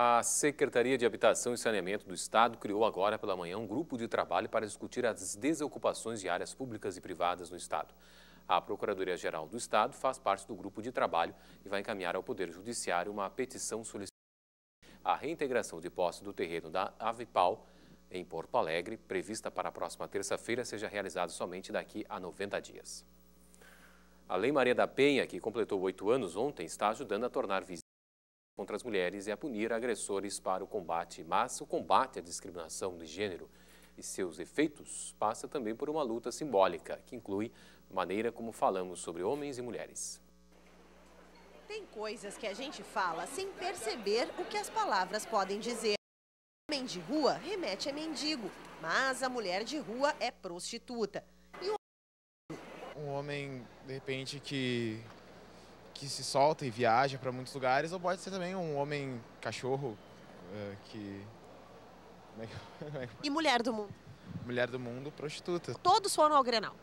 A Secretaria de Habitação e Saneamento do Estado criou agora pela manhã um grupo de trabalho para discutir as desocupações de áreas públicas e privadas no Estado. A Procuradoria-Geral do Estado faz parte do grupo de trabalho e vai encaminhar ao Poder Judiciário uma petição solicitando a reintegração de posse do terreno da Avipal, em Porto Alegre, prevista para a próxima terça-feira, seja realizada somente daqui a 90 dias. A Lei Maria da Penha, que completou 8 anos ontem, está ajudando a tornar visível contra as mulheres e a punir agressores para o combate. Mas o combate à discriminação de gênero e seus efeitos passa também por uma luta simbólica, que inclui a maneira como falamos sobre homens e mulheres. Tem coisas que a gente fala sem perceber o que as palavras podem dizer. Homem de rua remete a mendigo, mas a mulher de rua é prostituta. E um homem, de repente, que se solta e viaja para muitos lugares, ou pode ser também um homem cachorro que... E mulher do mundo? Mulher do mundo, prostituta. Todos foram ao Grenal.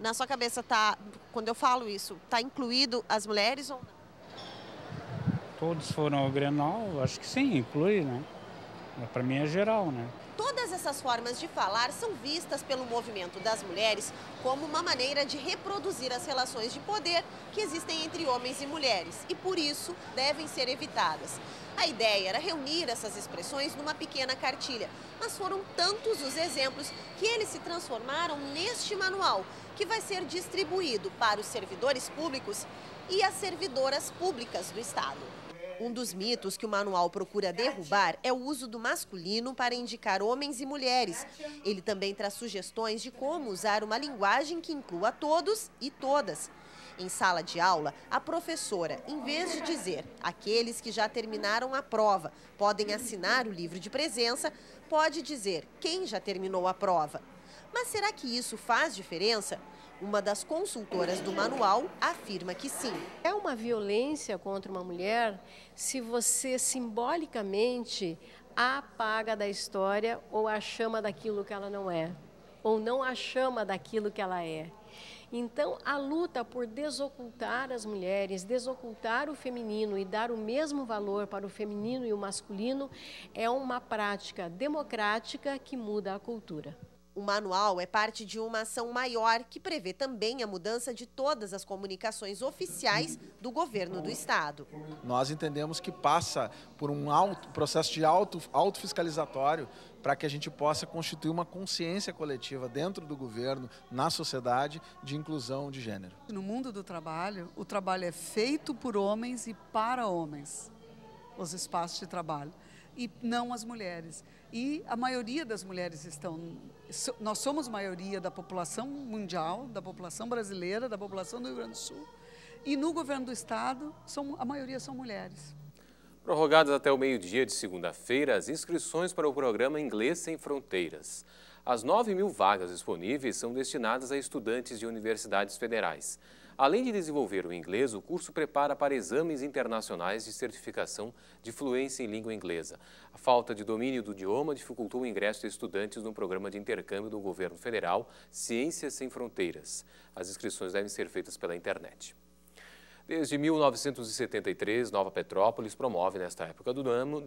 Na sua cabeça, tá, quando eu falo isso, tá incluído as mulheres ou não? Todos foram ao Grenal, acho que sim, inclui, né? Para mim é geral, né? Todas essas formas de falar são vistas pelo movimento das mulheres como uma maneira de reproduzir as relações de poder que existem entre homens e mulheres e, por isso, devem ser evitadas. A ideia era reunir essas expressões numa pequena cartilha, mas foram tantos os exemplos que eles se transformaram neste manual, que vai ser distribuído para os servidores públicos e as servidoras públicas do Estado. Um dos mitos que o manual procura derrubar é o uso do masculino para indicar homens e mulheres. Ele também traz sugestões de como usar uma linguagem que inclua todos e todas. Em sala de aula, a professora, em vez de dizer aqueles que já terminaram a prova podem assinar o livro de presença, pode dizer quem já terminou a prova. Mas será que isso faz diferença? Uma das consultoras do manual afirma que sim. É uma violência contra uma mulher se você simbolicamente apaga da história ou a chama daquilo que ela não é, ou não a chama daquilo que ela é. Então, a luta por desocultar as mulheres, desocultar o feminino e dar o mesmo valor para o feminino e o masculino é uma prática democrática que muda a cultura. O manual é parte de uma ação maior que prevê também a mudança de todas as comunicações oficiais do governo do Estado. Nós entendemos que passa por um processo de autofiscalizatório para que a gente possa constituir uma consciência coletiva dentro do governo, na sociedade, de inclusão de gênero. No mundo do trabalho, o trabalho é feito por homens e para homens, os espaços de trabalho, e não as mulheres. E a maioria das mulheres estão... Nós somos maioria da população mundial, da população brasileira, da população do Rio Grande do Sul. E no governo do Estado, a maioria são mulheres. Prorrogadas até o meio-dia de segunda-feira, as inscrições para o programa Inglês Sem Fronteiras. As 9.000 vagas disponíveis são destinadas a estudantes de universidades federais. Além de desenvolver o inglês, o curso prepara para exames internacionais de certificação de fluência em língua inglesa. A falta de domínio do idioma dificultou o ingresso de estudantes no programa de intercâmbio do governo federal Ciências Sem Fronteiras. As inscrições devem ser feitas pela internet. Desde 1973, Nova Petrópolis promove, nesta época do ano,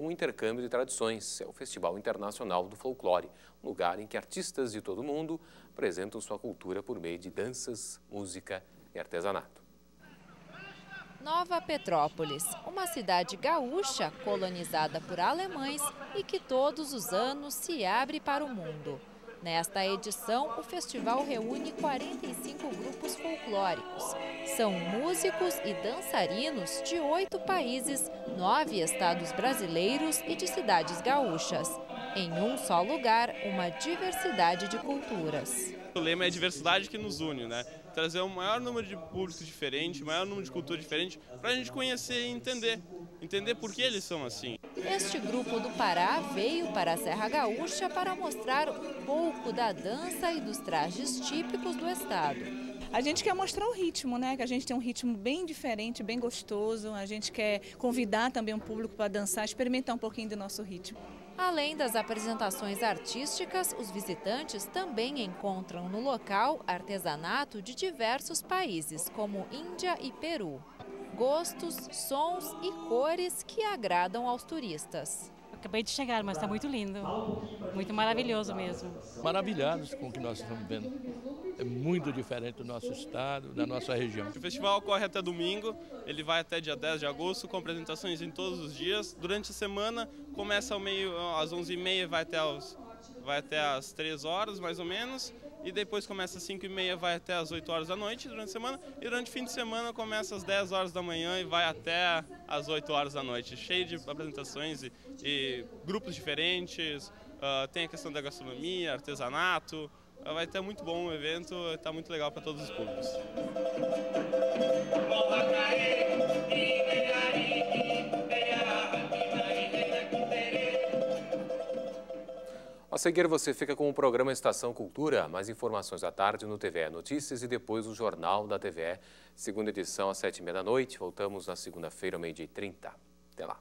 um intercâmbio de tradições. É o Festival Internacional do Folclore, um lugar em que artistas de todo o mundo apresentam sua cultura por meio de danças, música e artesanato. Nova Petrópolis, uma cidade gaúcha colonizada por alemães e que todos os anos se abre para o mundo. Nesta edição, o festival reúne 45 grupos folclóricos. São músicos e dançarinos de 8 países, 9 estados brasileiros e de cidades gaúchas. Em um só lugar, uma diversidade de culturas. O lema é a diversidade que nos une, né? Trazer o maior número de públicos diferentes, o maior número de culturas diferentes, para a gente conhecer e entender por que eles são assim. Este grupo do Pará veio para a Serra Gaúcha para mostrar um pouco da dança e dos trajes típicos do estado. A gente quer mostrar o ritmo, né? Que a gente tem um ritmo bem diferente, bem gostoso. A gente quer convidar também o público para dançar, experimentar um pouquinho do nosso ritmo. Além das apresentações artísticas, os visitantes também encontram no local artesanato de diversos países, como Índia e Peru. gostos, sons e cores que agradam aos turistas. Acabei de chegar, mas está muito lindo, muito maravilhoso mesmo. Maravilhados com o que nós estamos vendo. É muito diferente do nosso estado, da nossa região. O festival ocorre até domingo, ele vai até dia 10 de agosto, com apresentações em todos os dias. Durante a semana, começa às 11h30 e vai até às 3 horas, mais ou menos. E depois começa às 5h30, vai até às 8 horas da noite durante a semana. E durante o fim de semana começa às 10 horas da manhã e vai até às 8 horas da noite. Cheio de apresentações e grupos diferentes, tem a questão da gastronomia, artesanato. Vai estar muito bom o evento, está muito legal para todos os públicos. A seguir você fica com o programa Estação Cultura. Mais informações à tarde no TVE Notícias e depois o Jornal da TVE. Segunda edição às 19h30. Voltamos na segunda-feira, ao meio-dia e 30. Até lá.